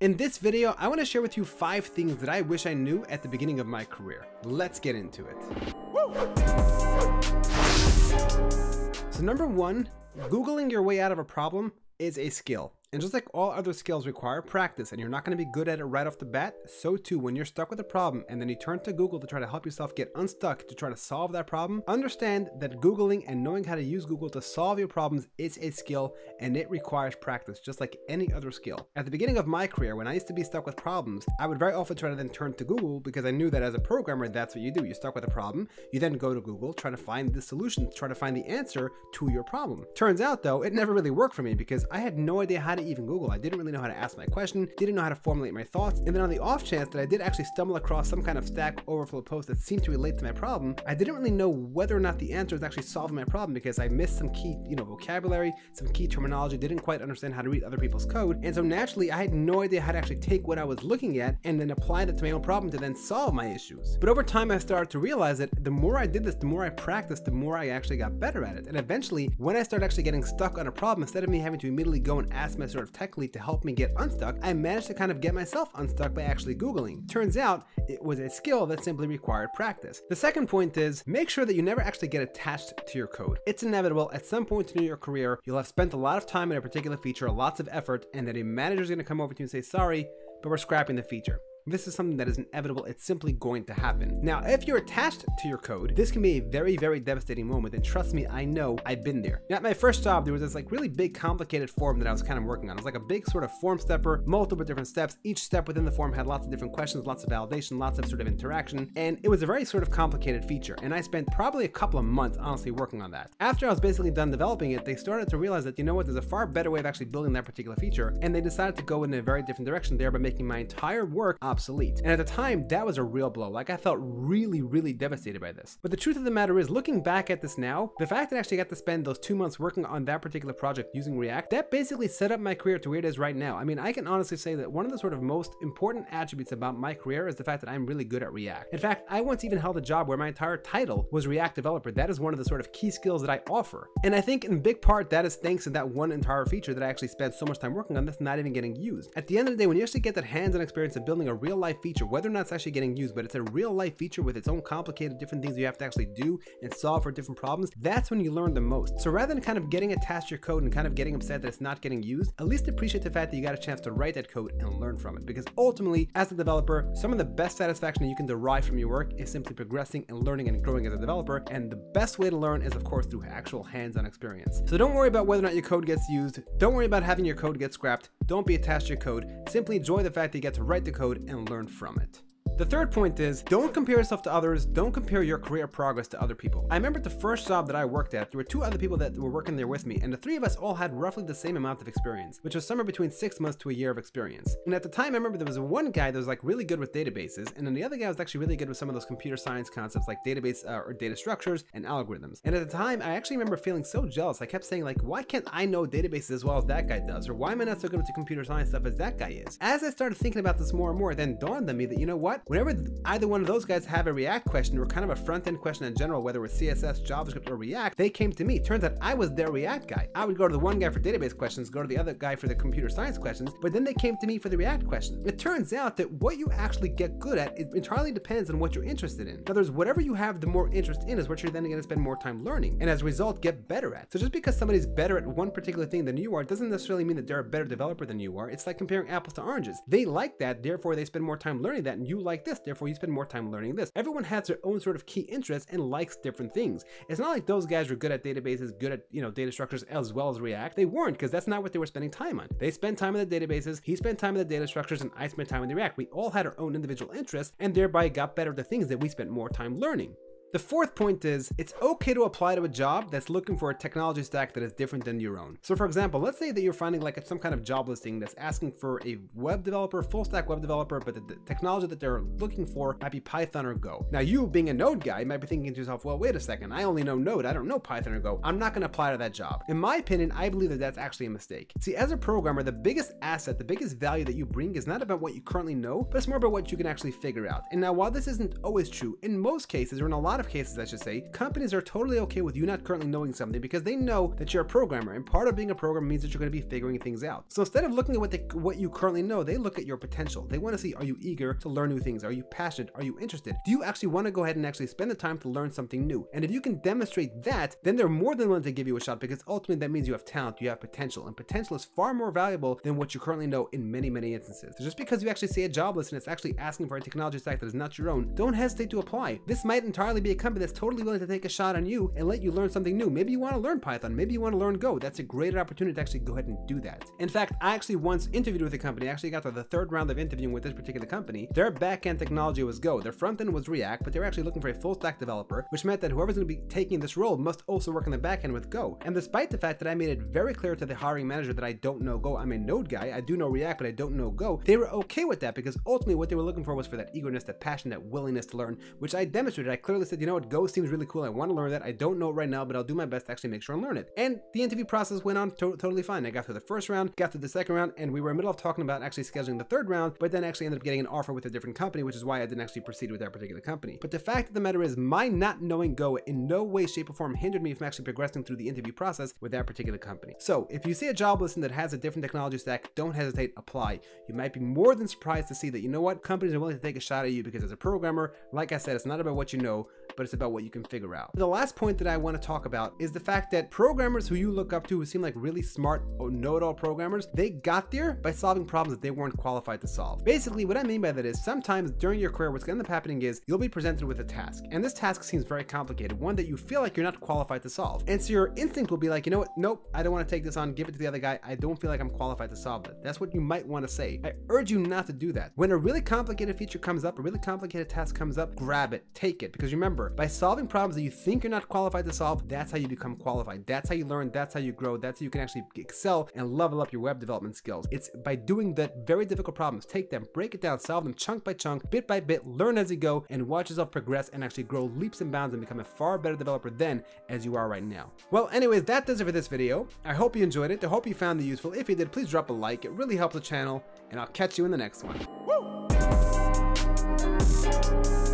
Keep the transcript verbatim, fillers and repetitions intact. In this video, I want to share with you five things that I wish I knew at the beginning of my career. Let's get into it. Woo! So number one, Googling your way out of a problem is a skill. And just like all other skills require practice, and you're not going to be good at it right off the bat, so too when you're stuck with a problem and then you turn to Google to try to help yourself get unstuck, to try to solve that problem, understand that Googling and knowing how to use Google to solve your problems is a skill, and it requires practice, just like any other skill. At the beginning of my career, when I used to be stuck with problems, I would very often try to then turn to Google because I knew that as a programmer, that's what you do. You're stuck with a problem, you then go to Google, try to find the solution, try to find the answer to your problem. Turns out though, it never really worked for me because I had no idea how How to even Google. I didn't really know how to ask my question, didn't know how to formulate my thoughts, and then on the off chance that I did actually stumble across some kind of Stack Overflow post that seemed to relate to my problem, I didn't really know whether or not the answer is actually solving my problem because I missed some key, you know, vocabulary, some key terminology, didn't quite understand how to read other people's code, and so naturally I had no idea how to actually take what I was looking at and then apply that to my own problem to then solve my issues. But over time I started to realize that the more I did this, the more I practiced, the more I actually got better at it. And eventually, when I started actually getting stuck on a problem, instead of me having to immediately go and ask my sort of tech lead to help me get unstuck, I managed to kind of get myself unstuck by actually Googling. Turns out it was a skill that simply required practice. The second point is make sure that you never actually get attached to your code. It's inevitable at some point in your career, you'll have spent a lot of time in a particular feature, lots of effort, and then a manager is going to come over to you and say, sorry, but we're scrapping the feature. This is something that is inevitable. It's simply going to happen. Now, if you're attached to your code, this can be a very, very devastating moment. And trust me, I know, I've been there. Now, at my first job, there was this like really big, complicated form that I was kind of working on. It was like a big sort of form stepper, multiple different steps. Each step within the form had lots of different questions, lots of validation, lots of sort of interaction. And it was a very sort of complicated feature. And I spent probably a couple of months, honestly, working on that. After I was basically done developing it, they started to realize that, you know what, there's a far better way of actually building that particular feature. And they decided to go in a very different direction there by making my entire work obsolete. And at the time, that was a real blow. Like I felt really, really devastated by this. But the truth of the matter is, looking back at this now, the fact that I actually got to spend those two months working on that particular project using React, that basically set up my career to where it is right now. I mean, I can honestly say that one of the sort of most important attributes about my career is the fact that I'm really good at React. In fact, I once even held a job where my entire title was React developer. That is one of the sort of key skills that I offer. And I think in big part, that is thanks to that one entire feature that I actually spent so much time working on that's not even getting used. At the end of the day, when you actually get that hands-on experience of building a real life feature, whether or not it's actually getting used, but it's a real life feature with its own complicated different things you have to actually do and solve for different problems, that's when you learn the most. So rather than kind of getting attached to your code and kind of getting upset that it's not getting used, at least appreciate the fact that you got a chance to write that code and learn from it. Because ultimately, as a developer, some of the best satisfaction that you can derive from your work is simply progressing and learning and growing as a developer. And the best way to learn is, of course, through actual hands-on experience. So don't worry about whether or not your code gets used. Don't worry about having your code get scrapped. Don't be attached to your code. Simply enjoy the fact that you get to write the code and learn from it. The third point is don't compare yourself to others. Don't compare your career progress to other people. I remember the first job that I worked at, there were two other people that were working there with me, and the three of us all had roughly the same amount of experience, which was somewhere between six months to a year of experience. And at the time, I remember there was one guy that was like really good with databases, and then the other guy was actually really good with some of those computer science concepts like database uh, or data structures and algorithms. And at the time, I actually remember feeling so jealous. I kept saying like, why can't I know databases as well as that guy does? Or why am I not so good with the computer science stuff as that guy is? As I started thinking about this more and more, it then dawned on me that, you know what? Whenever either one of those guys have a React question or kind of a front-end question in general, whether it's C S S, JavaScript, or React, they came to me. Turns out I was their React guy. I would go to the one guy for database questions, go to the other guy for the computer science questions, but then they came to me for the React question. It turns out that what you actually get good at, it entirely depends on what you're interested in. In other words, whatever you have the more interest in is what you're then going to spend more time learning, and as a result, get better at. So just because somebody's better at one particular thing than you are, doesn't necessarily mean that they're a better developer than you are. It's like comparing apples to oranges. They like that, therefore they spend more time learning that, and you like this, therefore you spend more time learning this. Everyone has their own sort of key interests and likes different things. It's not like those guys were good at databases, good at, you know, data structures as well as React. They weren't, because that's not what they were spending time on. They spent time in the databases, he spent time in the data structures, and I spent time in the React. We all had our own individual interests and thereby got better at the things that we spent more time learning. The fourth point is it's okay to apply to a job that's looking for a technology stack that is different than your own. So for example, let's say that you're finding like some kind of job listing that's asking for a web developer, full stack web developer, but the, the technology that they're looking for might be Python or Go. Now you being a Node guy might be thinking to yourself, well, wait a second, I only know Node. I don't know Python or Go. I'm not going to apply to that job. In my opinion, I believe that that's actually a mistake. See, as a programmer, the biggest asset, the biggest value that you bring is not about what you currently know, but it's more about what you can actually figure out. And now while this isn't always true, in most cases or in a lot lot of cases, I should say, companies are totally okay with you not currently knowing something because they know that you're a programmer, and part of being a programmer means that you're going to be figuring things out. So instead of looking at what, they, what you currently know, they look at your potential. They want to see, are you eager to learn new things? Are you passionate? Are you interested? Do you actually want to go ahead and actually spend the time to learn something new? And if you can demonstrate that, then they're more than willing to give you a shot, because ultimately that means you have talent, you have potential, and potential is far more valuable than what you currently know in many, many instances. So just because you actually see a job list and it's actually asking for a technology stack that is not your own, don't hesitate to apply. This might entirely be a company that's totally willing to take a shot on you and let you learn something new. Maybe you want to learn Python, maybe you want to learn Go. That's a great opportunity to actually go ahead and do that. In fact, I actually once interviewed with a company, I actually got to the third round of interviewing with this particular company. Their back-end technology was Go, their front-end was React, but they were actually looking for a full-stack developer, which meant that whoever's going to be taking this role must also work on the back-end with Go. And despite the fact that I made it very clear to the hiring manager that I don't know Go, I'm a Node guy, I do know React, but I don't know Go, they were okay with that because ultimately what they were looking for was for that eagerness, that passion, that willingness to learn, which I demonstrated. I clearly said, you know what, Go seems really cool, I want to learn that, I don't know it right now, but I'll do my best to actually make sure I learn it. And the interview process went on to totally fine. I got through the first round, got through the second round, and we were in the middle of talking about actually scheduling the third round, but then actually ended up getting an offer with a different company, which is why I didn't actually proceed with that particular company. But the fact of the matter is, my not knowing Go in no way, shape, or form hindered me from actually progressing through the interview process with that particular company. So if you see a job listing that has a different technology stack, don't hesitate, apply. You might be more than surprised to see that, you know what, companies are willing to take a shot at you because as a programmer, like I said, it's not about what you know, but it's about what you can figure out. The last point that I want to talk about is the fact that programmers who you look up to, who seem like really smart or know-it-all programmers, they got there by solving problems that they weren't qualified to solve. Basically, what I mean by that is sometimes during your career, what's going to end up happening is you'll be presented with a task, and this task seems very complicated, one that you feel like you're not qualified to solve. And so your instinct will be like, you know what, nope, I don't want to take this on, give it to the other guy, I don't feel like I'm qualified to solve that. That's what you might want to say. I urge you not to do that. When a really complicated feature comes up, a really complicated task comes up, grab it, take it, because remember, by solving problems that you think you're not qualified to solve, that's how you become qualified. That's how you learn. That's how you grow. That's how you can actually excel and level up your web development skills. It's by doing that very difficult problems. Take them, break it down, solve them chunk by chunk, bit by bit, learn as you go, and watch yourself progress and actually grow leaps and bounds and become a far better developer than as you are right now. Well, anyways, that does it for this video. I hope you enjoyed it. I hope you found it useful. If you did, please drop a like. It really helps the channel, and I'll catch you in the next one. Woo!